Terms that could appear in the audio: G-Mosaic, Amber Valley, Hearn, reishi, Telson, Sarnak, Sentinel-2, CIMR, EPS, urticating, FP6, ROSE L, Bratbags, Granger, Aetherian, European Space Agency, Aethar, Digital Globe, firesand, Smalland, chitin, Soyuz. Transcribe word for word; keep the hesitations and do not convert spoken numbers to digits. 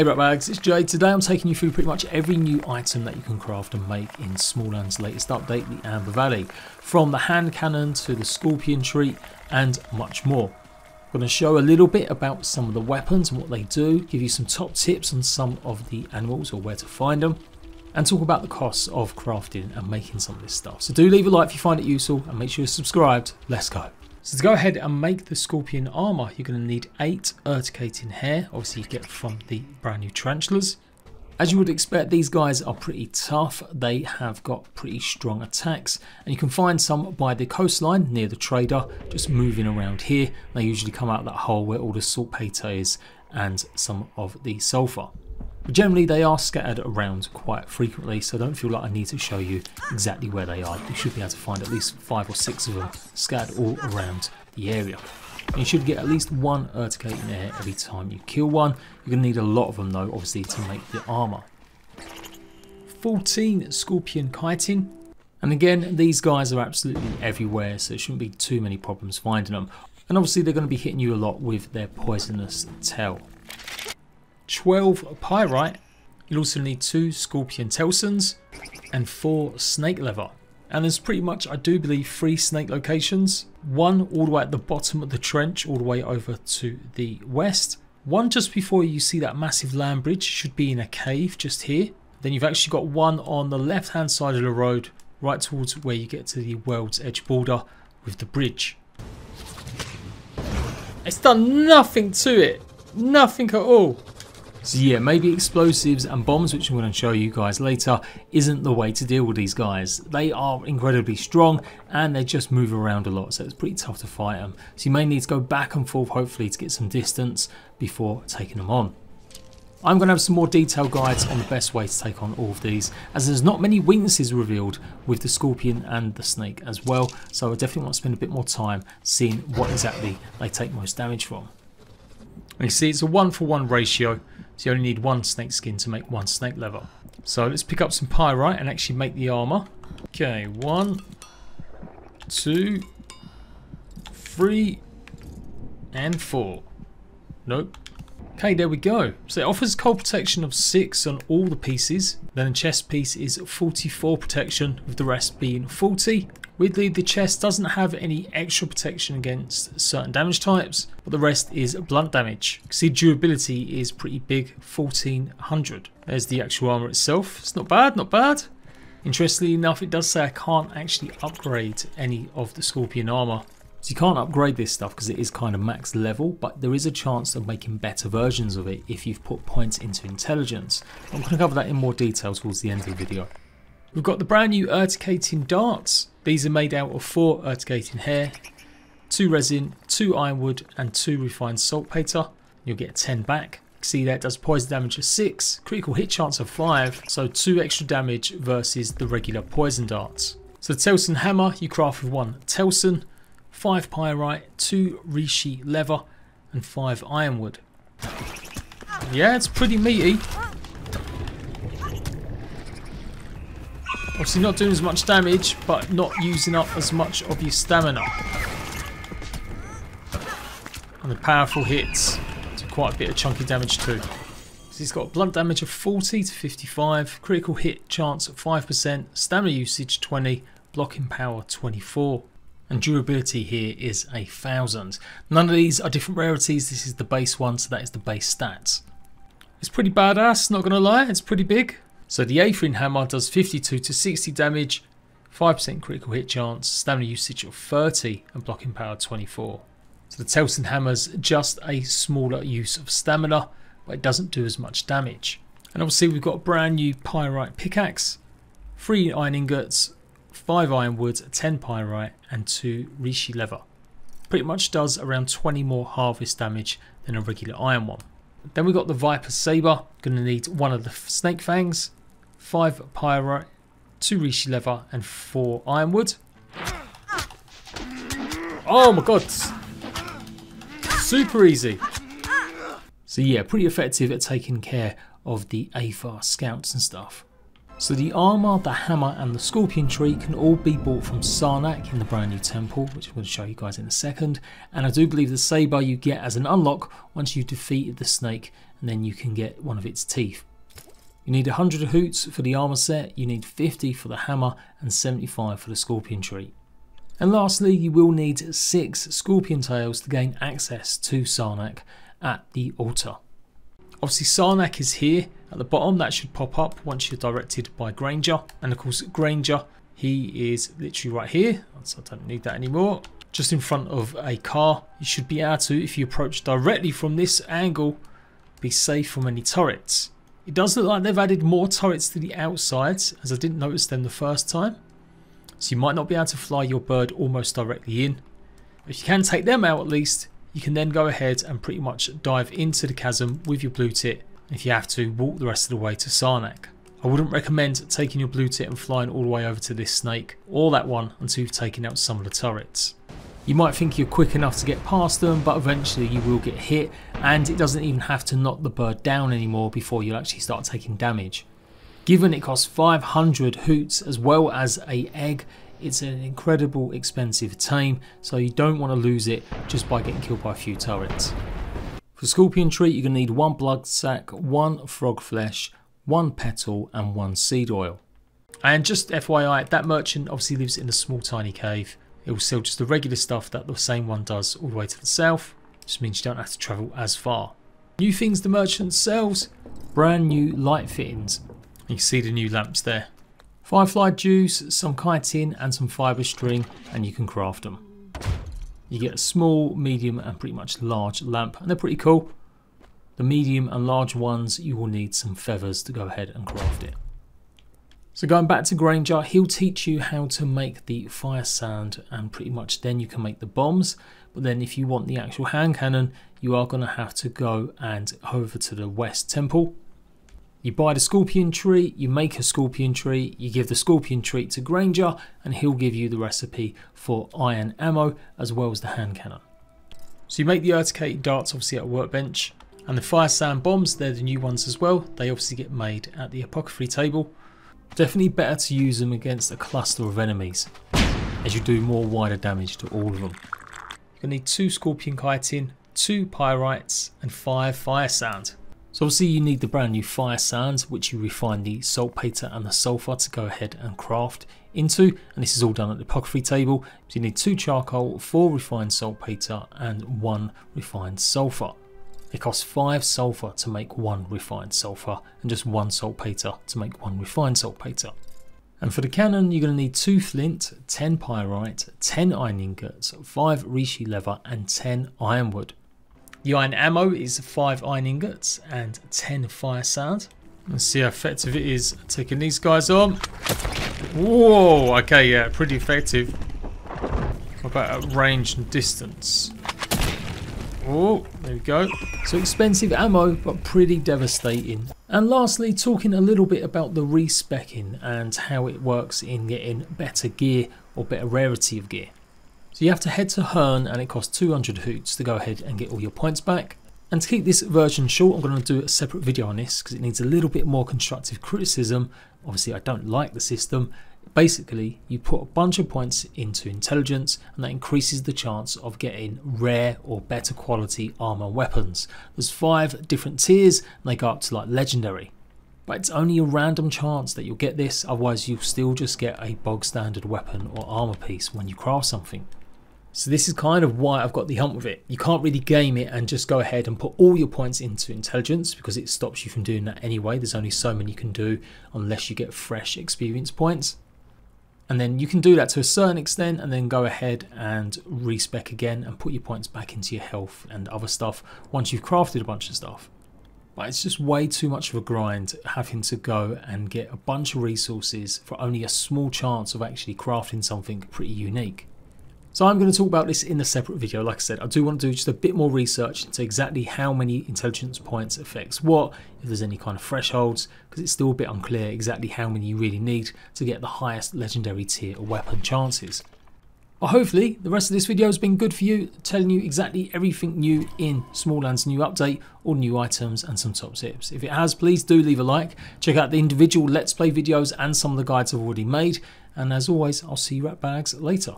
Hey Bratbags, it's Jay. Today I'm taking you through pretty much every new item that you can craft and make in Smalland's latest update, the Amber Valley. From the hand cannon to the scorpion tree and much more. I'm going to show a little bit about some of the weapons and what they do, give you some top tips on some of the animals or where to find them, and talk about the costs of crafting and making some of this stuff. So do leave a like if you find it useful and make sure you're subscribed. Let's go. So to go ahead and make the scorpion armor, you're going to need eight urticating hair, obviously you get from the brand new tarantulas. As you would expect, these guys are pretty tough. They have got pretty strong attacks, and you can find some by the coastline near the trader, just moving around here. They usually come out of that hole where all the saltpeter is and some of the sulfur. But generally they are scattered around quite frequently, so don't feel like I need to show you exactly where they are. You should be able to find at least five or six of them scattered all around the area. And you should get at least one urticating hair every time you kill one. You're going to need a lot of them though, obviously, to make the armour. fourteen scorpion chitin. And again, these guys are absolutely everywhere, so there shouldn't be too many problems finding them. And obviously they're going to be hitting you a lot with their poisonous tail. twelve pyrite, you'll also need two scorpion telsons and four snake leather. And there's pretty much, I do believe, three snake locations. One all the way at the bottom of the trench, all the way over to the west. One just before you see that massive land bridge, should be in a cave just here. Then you've actually got one on the left hand side of the road, right towards where you get to the world's edge border with the bridge. It's done nothing to it, nothing at all. So yeah, maybe explosives and bombs, which I'm going to show you guys later, isn't the way to deal with these guys. They are incredibly strong and they just move around a lot, so it's pretty tough to fight them. So you may need to go back and forth, hopefully, to get some distance before taking them on. I'm going to have some more detailed guides on the best way to take on all of these, as there's not many weaknesses revealed with the scorpion and the snake as well, so I definitely want to spend a bit more time seeing what exactly they take most damage from. And you see it's a one for one ratio, so you only need one snake skin to make one snake leather. So let's pick up some pyrite and actually make the armor. Okay, one, two, three, and four. Nope. Okay, there we go. So it offers cold protection of six on all the pieces. Then the chest piece is forty-four protection, with the rest being forty. Weirdly, the chest doesn't have any extra protection against certain damage types, but the rest is blunt damage. You can see durability is pretty big, fourteen hundred. There's the actual armor itself. It's not bad, not bad. Interestingly enough, it does say I can't actually upgrade any of the scorpion armor. So you can't upgrade this stuff because it is kind of max level, but there is a chance of making better versions of it if you've put points into intelligence. I'm going to cover that in more detail towards the end of the video. We've got the brand new urticating darts. These are made out of four urticating hair, two resin, two ironwood, and two refined saltpeter. You'll get a ten back. See that does poison damage of six, critical hit chance of five, so two extra damage versus the regular poison darts. So the Telson hammer, you craft with one Telson, five pyrite, two reishi leather, and five ironwood. Yeah, it's pretty meaty. Obviously not doing as much damage, but not using up as much of your stamina. And the powerful hits do quite a bit of chunky damage too. So he's got blunt damage of forty to fifty-five, critical hit chance of five percent, stamina usage twenty, blocking power twenty-four. And durability here is one thousand. None of these are different rarities, this is the base one, so that is the base stats. It's pretty badass, not gonna lie, it's pretty big. So the Aetherian hammer does fifty-two to sixty damage, five percent critical hit chance, stamina usage of thirty and blocking power twenty-four. So the Telson hammer's just a smaller use of stamina, but it doesn't do as much damage. And obviously we've got a brand new pyrite pickaxe, three iron ingots, five ironwood, ten pyrite and two reishi leather. Pretty much does around twenty more harvest damage than a regular iron one. Then we've got the viper saber, going to need one of the snake fangs, five pyrite, two reishi leather and four ironwood. Oh my god, super easy. So yeah, pretty effective at taking care of the Aethar scouts and stuff. So the armour, the hammer and the scorpion tree can all be bought from Sarnak in the brand new temple, which I'm going to show you guys in a second. And I do believe the saber you get as an unlock once you defeat the snake and then you can get one of its teeth. You need one hundred hoots for the armor set, you need fifty for the hammer and seventy-five for the scorpion tree. And lastly, you will need six scorpion tails to gain access to Sarnak at the altar. Obviously Sarnak is here at the bottom, that should pop up once you're directed by Granger. And of course Granger, he is literally right here, so I don't need that anymore. Just in front of a car, you should be able to, if you approach directly from this angle, be safe from any turrets. It does look like they've added more turrets to the outsides, as I didn't notice them the first time. So you might not be able to fly your bird almost directly in. But if you can take them out at least, you can then go ahead and pretty much dive into the chasm with your blue tit. If you have to, walk the rest of the way to Sarnak. I wouldn't recommend taking your blue tit and flying all the way over to this snake or that one until you've taken out some of the turrets. You might think you're quick enough to get past them, but eventually you will get hit, and it doesn't even have to knock the bird down anymore before you actually start taking damage. Given it costs five hundred hoots as well as a egg, it's an incredible expensive tame, so you don't want to lose it just by getting killed by a few turrets. For scorpion tree, you're going to need one blood sack, one frog flesh, one petal and one seed oil. And just F Y I, that merchant obviously lives in a small tiny cave. It will sell just the regular stuff that the same one does all the way to the south. Just means you don't have to travel as far. New things the merchant sells, brand new light fittings. You can see the new lamps there. Firefly juice, some chitin and some fibre string, and you can craft them. You get a small, medium and pretty much large lamp, and they're pretty cool. The medium and large ones, you will need some feathers to go ahead and craft it. So going back to Granger, he'll teach you how to make the fire sand, and pretty much then you can make the bombs. But then if you want the actual hand cannon, you are going to have to go and over to the West Temple. You buy the scorpion tree, you make a scorpion tree, you give the scorpion tree to Granger and he'll give you the recipe for iron ammo as well as the hand cannon. So you make the urticated darts obviously at a workbench, and the fire sand bombs, they're the new ones as well. They obviously get made at the apothecary table. Definitely better to use them against a cluster of enemies, as you do more wider damage to all of them. You're going to need two scorpion chitin, two pyrites and five fire sand. So obviously you need the brand new fire sand, which you refine the saltpeter and the sulfur to go ahead and craft into, and this is all done at the apothecary table. So you need two charcoal, four refined saltpeter and one refined sulfur. It costs five sulfur to make one refined sulfur and just one saltpeter to make one refined saltpeter. And for the cannon, you're going to need two flint, ten pyrite, ten iron ingots, five reishi leather and ten ironwood. The iron ammo is five iron ingots and ten fire sand. Let's see how effective it is taking these guys on. Whoa, okay, yeah, pretty effective. What about at range and distance? Oh, there we go. So expensive ammo, but pretty devastating. And lastly, talking a little bit about the respecking and how it works in getting better gear or better rarity of gear. So you have to head to Hearn and it costs two hundred hoots to go ahead and get all your points back. And to keep this version short, I'm going to do a separate video on this because it needs a little bit more constructive criticism. Obviously, I don't like the system. Basically, you put a bunch of points into intelligence and that increases the chance of getting rare or better quality armor weapons. There's five different tiers and they go up to like legendary. But it's only a random chance that you'll get this, otherwise you'll still just get a bog standard weapon or armor piece when you craft something. So this is kind of why I've got the hump with it. You can't really game it and just go ahead and put all your points into intelligence because it stops you from doing that anyway. There's only so many you can do unless you get fresh experience points. And then you can do that to a certain extent and then go ahead and respec again and put your points back into your health and other stuff once you've crafted a bunch of stuff. But it's just way too much of a grind having to go and get a bunch of resources for only a small chance of actually crafting something pretty unique. So I'm going to talk about this in a separate video. Like I said, I do want to do just a bit more research into exactly how many intelligence points affects what, if there's any kind of thresholds, because it's still a bit unclear exactly how many you really need to get the highest legendary tier or weapon chances. But hopefully the rest of this video has been good for you, telling you exactly everything new in Smalland's new update, all new items and some top tips. If it has, please do leave a like, check out the individual Let's Play videos and some of the guides I've already made, and as always, I'll see you at Bags later.